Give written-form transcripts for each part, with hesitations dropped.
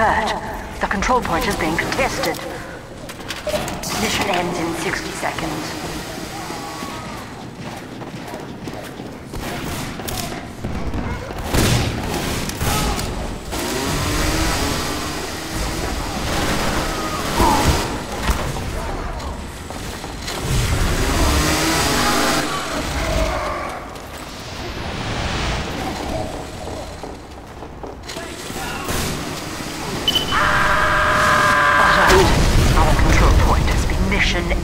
converge. The control point is being contested. Mission ends in 60 seconds.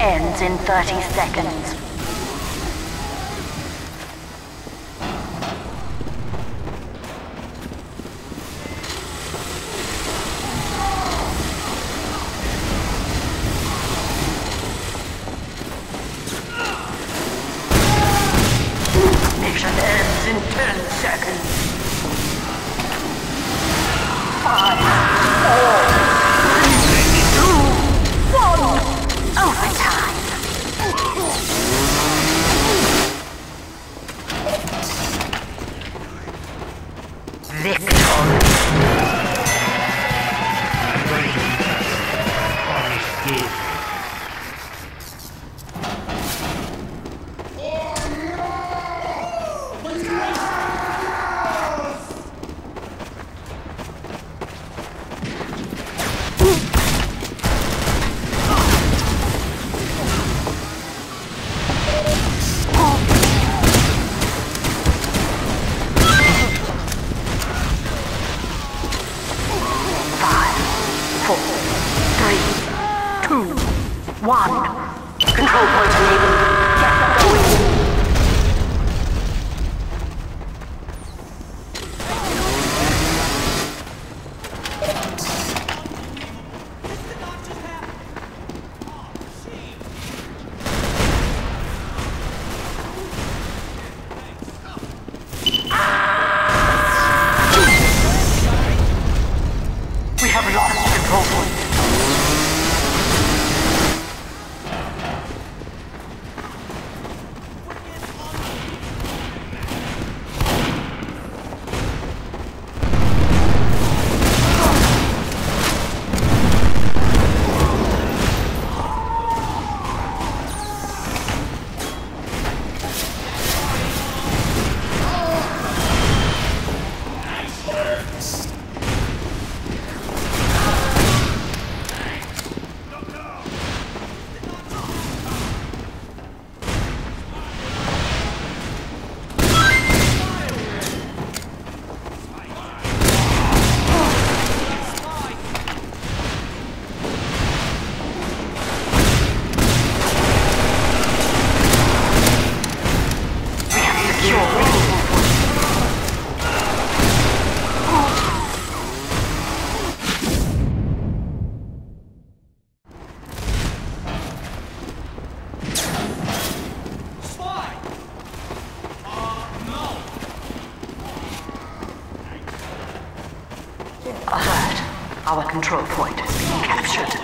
Ends in 30 seconds. Mission ends in 10 seconds. 5, 4, 3, 2, 1. Overtime! Victor! Our control point has been captured.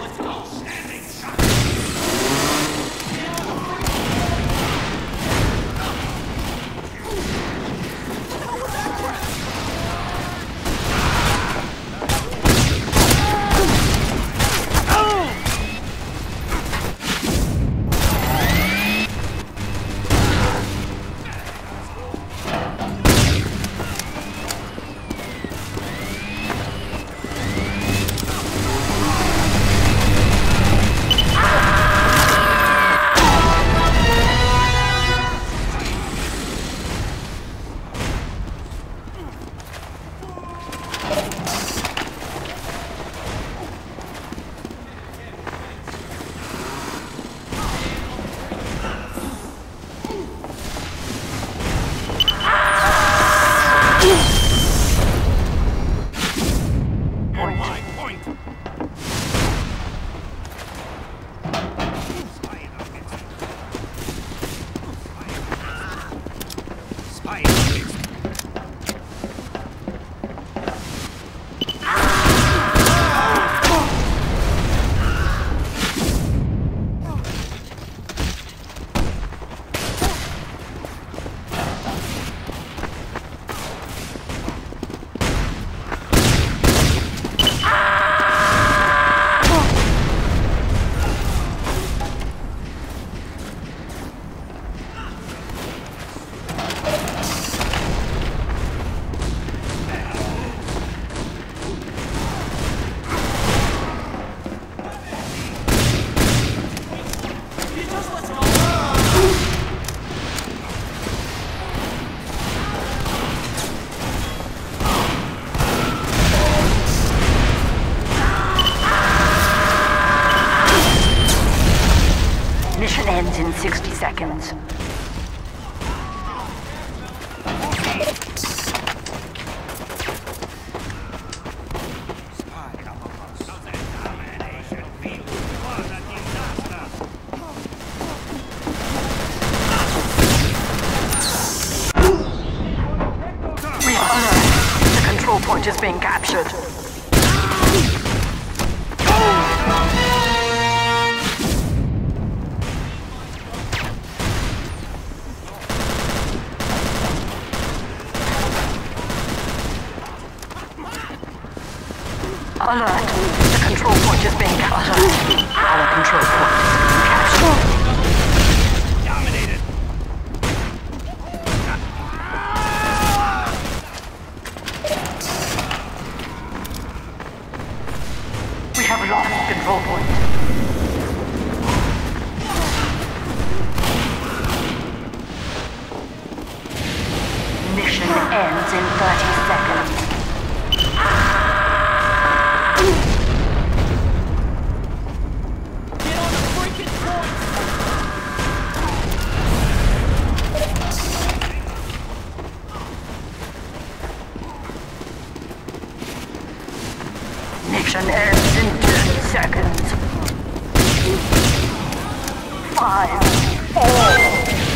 Mission ends in 60 seconds. Is being captured. Alert! The control point is being captured. Our control point is being captured. We have lost the control point. Mission ends in 30 seconds. Get on the freaking point! Mission ends in 2 seconds. 5, 4, 3,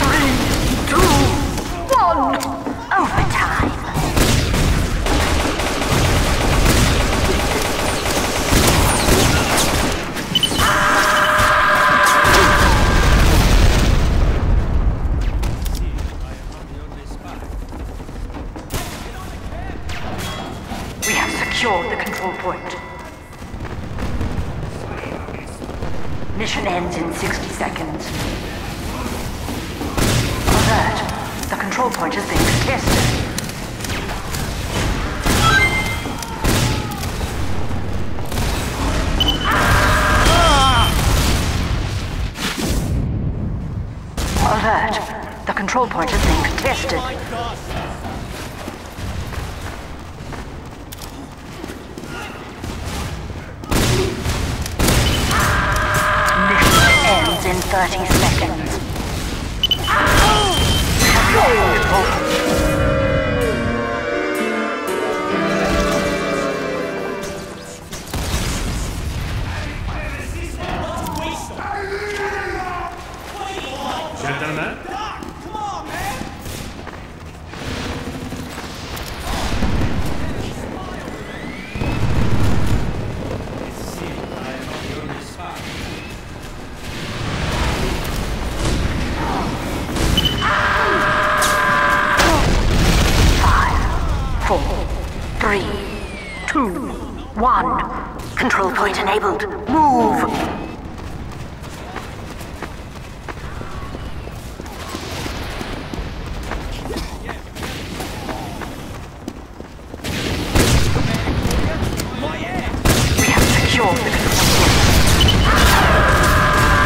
2, 1. Overtime. We have secured the control point. Mission ends in 60 seconds. Alert! The control point is being contested. Alert! The control point is being contested. In 30 seconds. Gentlemen. Come on, man. One. Control point enabled. Move! We have secured the proceed!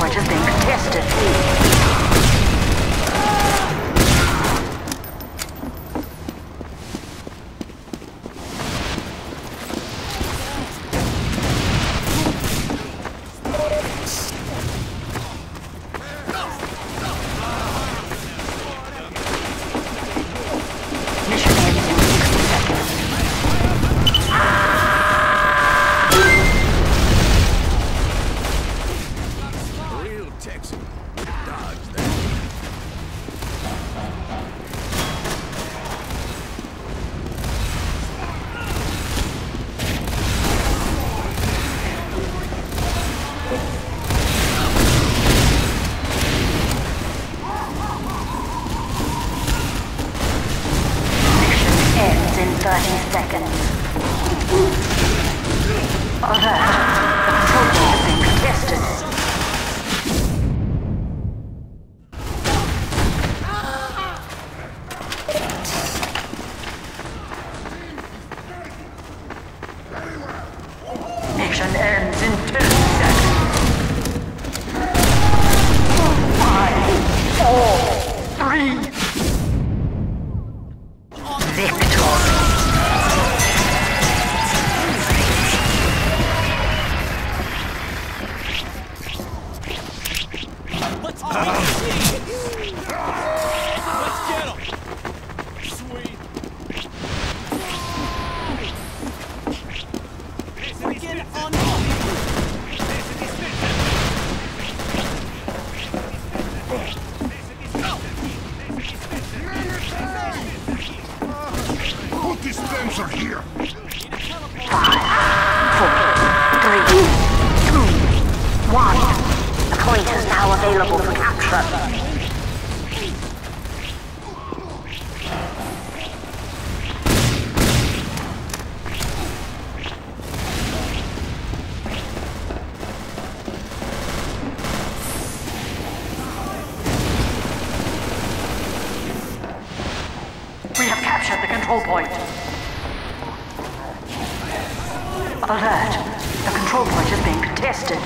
much of things tested. Mission ends in 60 seconds. At the control point. Alert! The control point is being contested.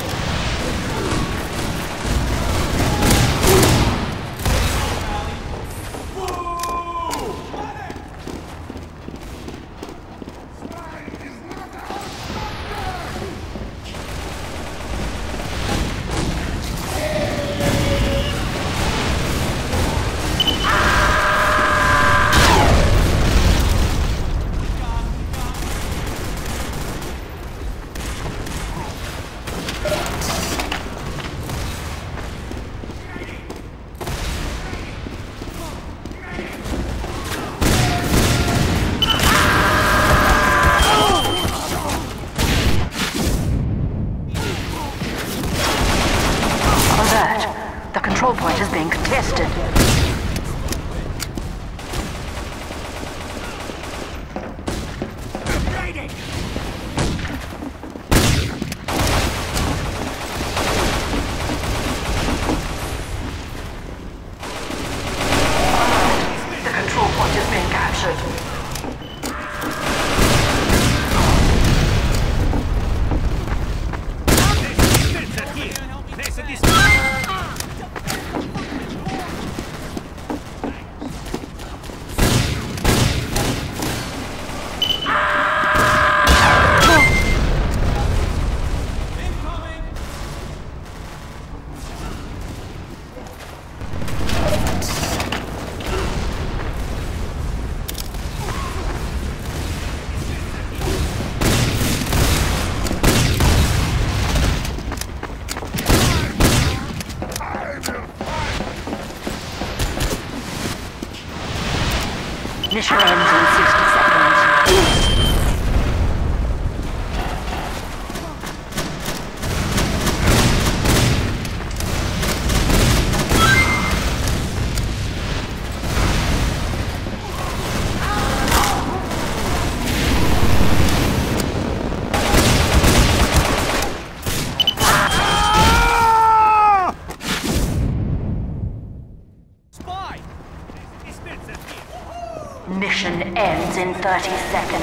Mission ends in 60 seconds. Mission ends in 30 seconds.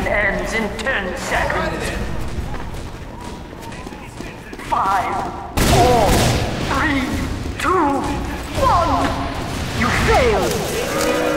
Mission ends in 10 seconds. 5, 4, 3, 2, 1. You failed.